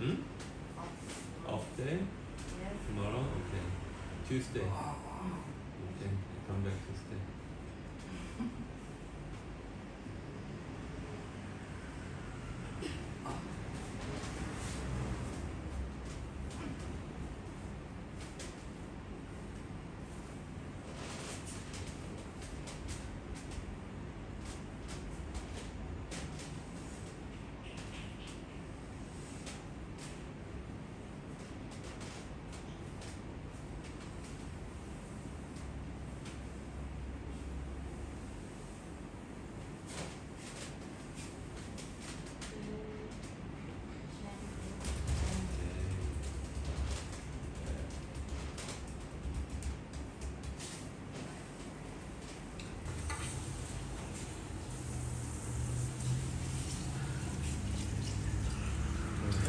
Hmm? Off day? Yes. Tomorrow? Okay. Tuesday. Okay, I come back Tuesday.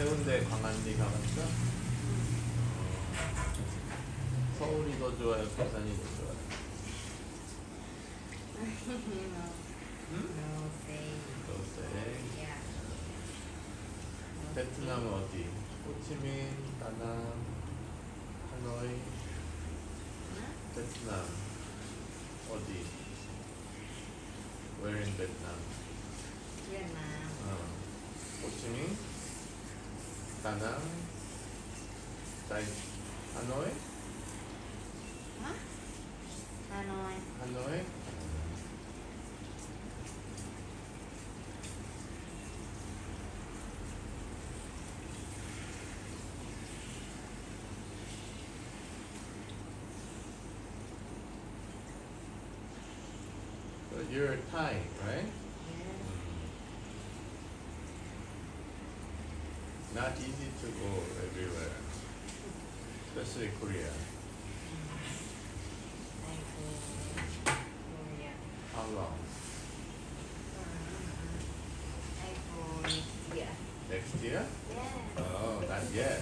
해운대 광안리 가봤죠? 서울이 더 좋아요? 부산이 더 좋아요? No say. 베트남은 어디? 호치민, 다낭, 하노이. 베트남 어디? Where in 베트남? 호치민? Danang, Hanoi. Huh? Hanoi. So you're Thai, right? Not easy to go everywhere, especially Korea. I go Korea. How long? I go next year. Next year? Yeah. Oh, not yet.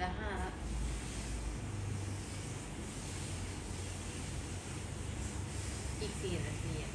the hump. It's here, here.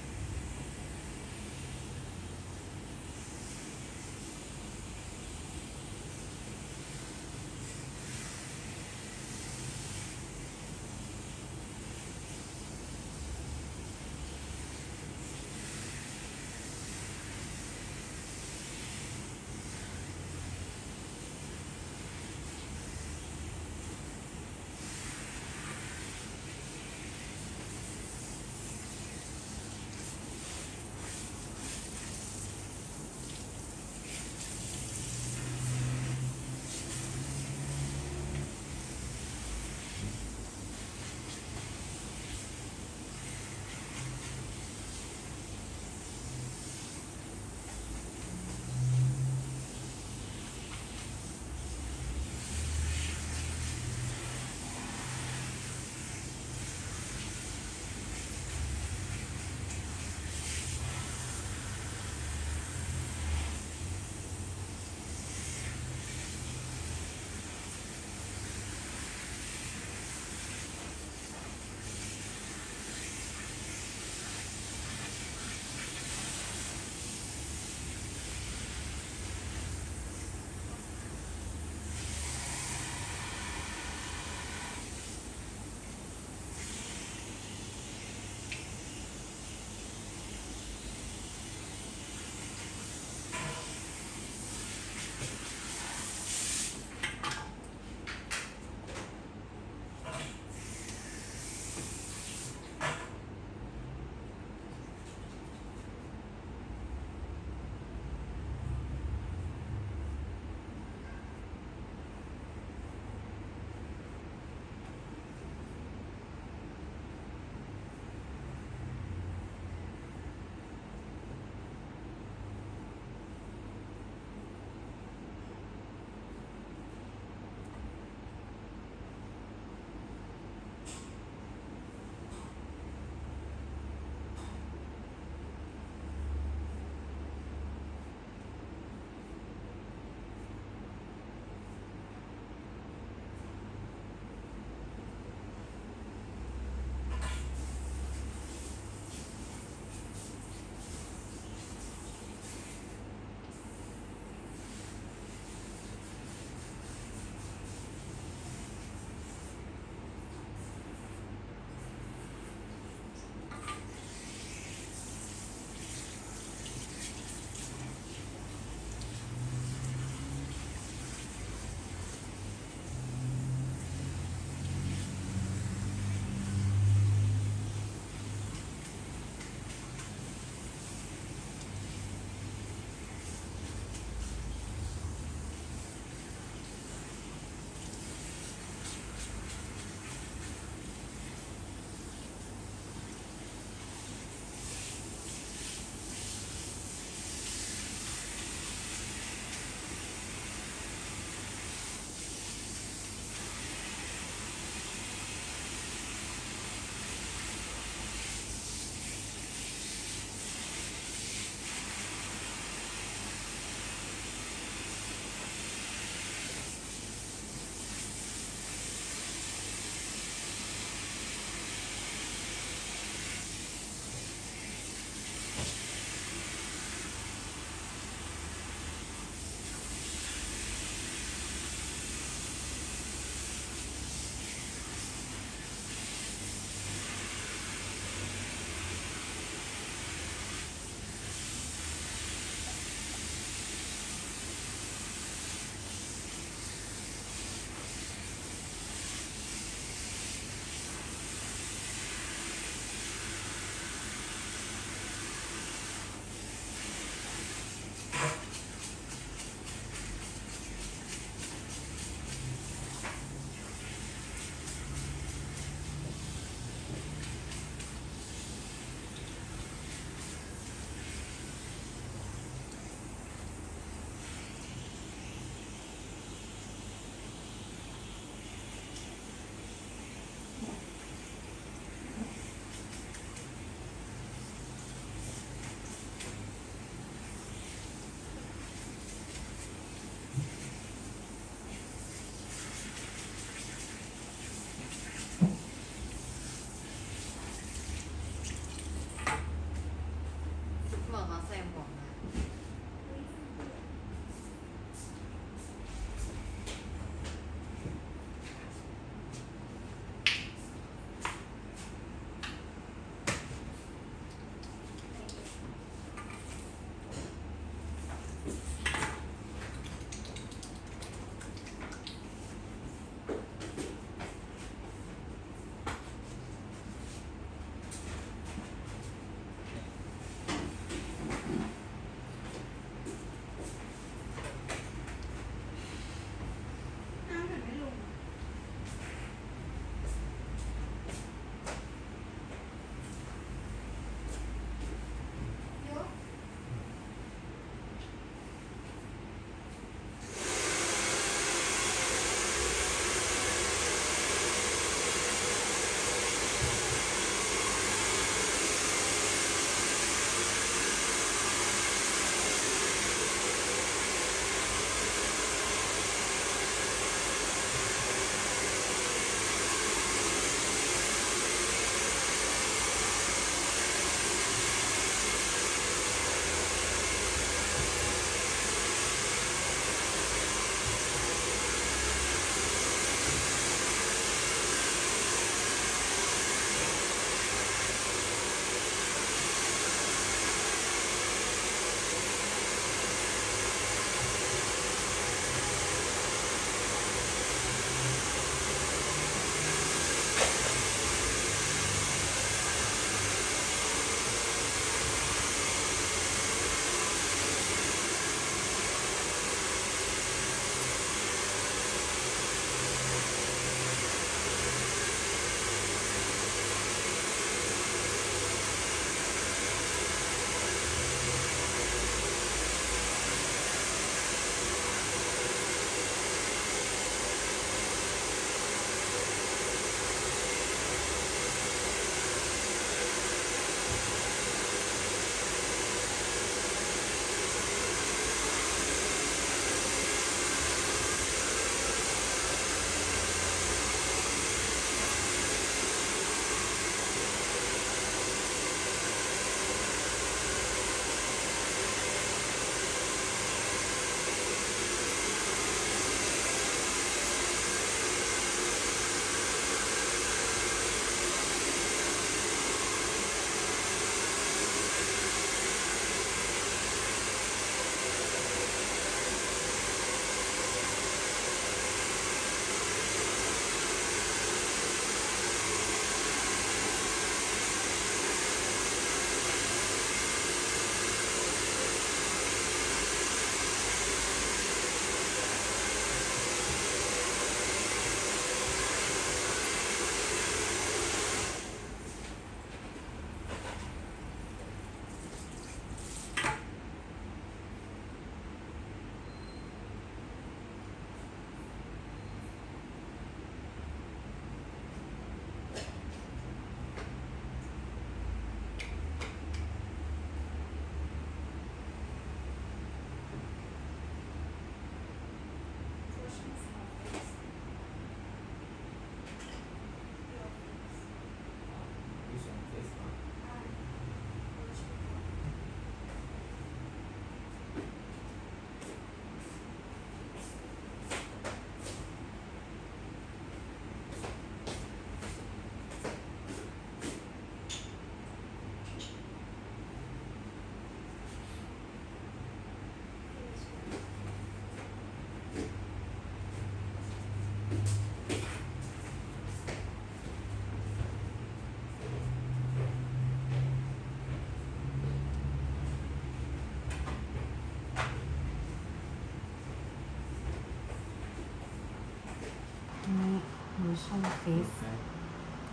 face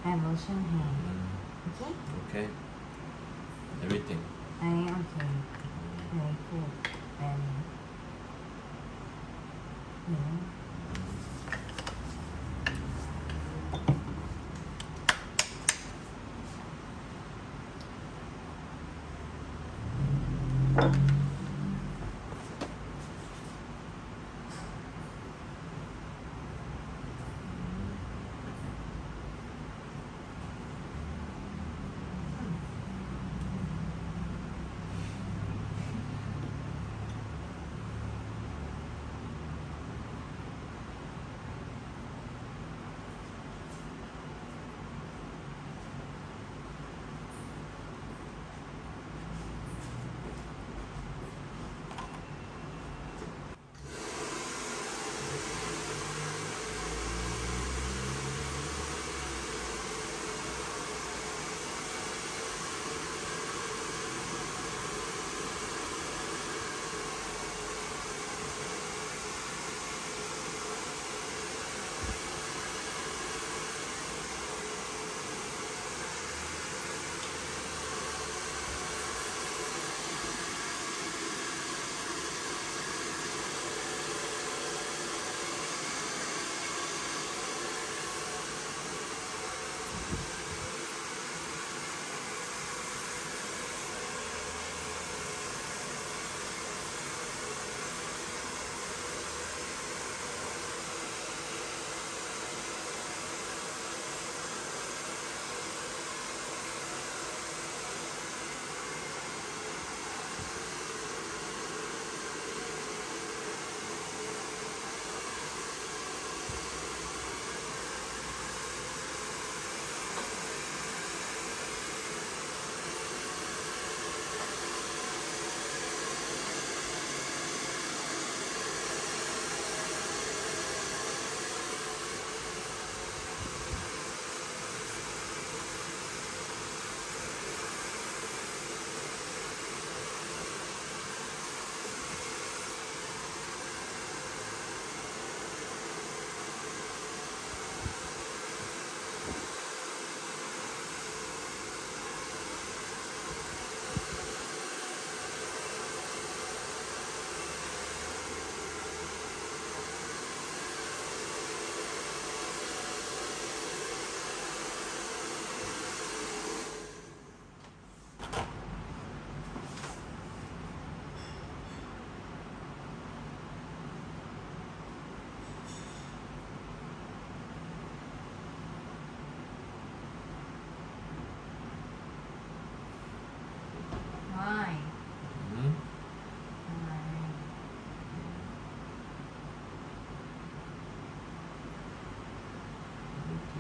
and lotion hand. Okay? Okay. Everything. Okay. Very good.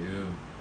Then,